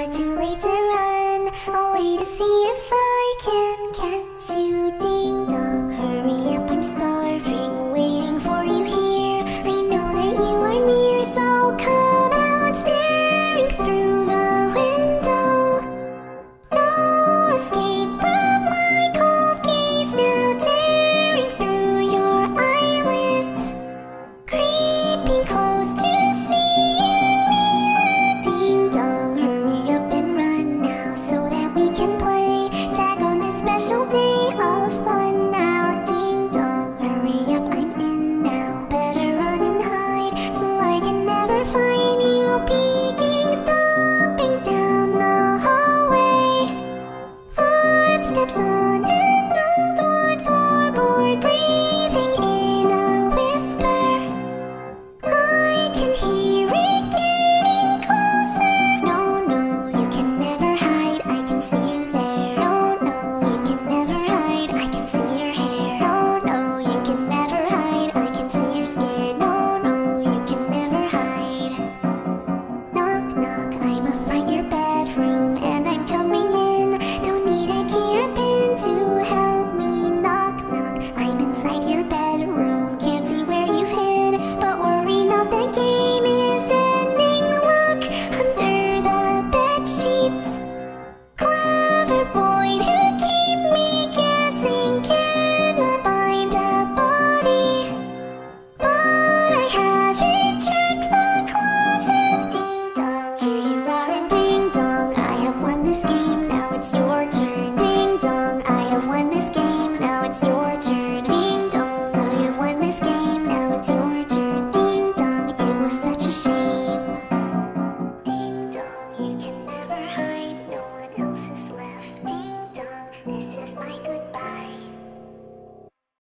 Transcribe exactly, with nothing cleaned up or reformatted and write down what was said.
far too late to run. I'll wait to see if I can catch you. Ding dong, hurry up, I'm starving, waiting for you here. I know that you are near, so come out staring through the window. No escape from my cold gaze now, tearing through your eyelids, creeping close to see you. Special day of fun now. Ding dong, hurry up, I'm in now. Better run and hide so I can never find you. Peeking, thumping down the hallway. Footsteps on an old wood floorboard, breathing in a whisper. I can hear it getting closer. No, no, you can never hide. I can see you. This is my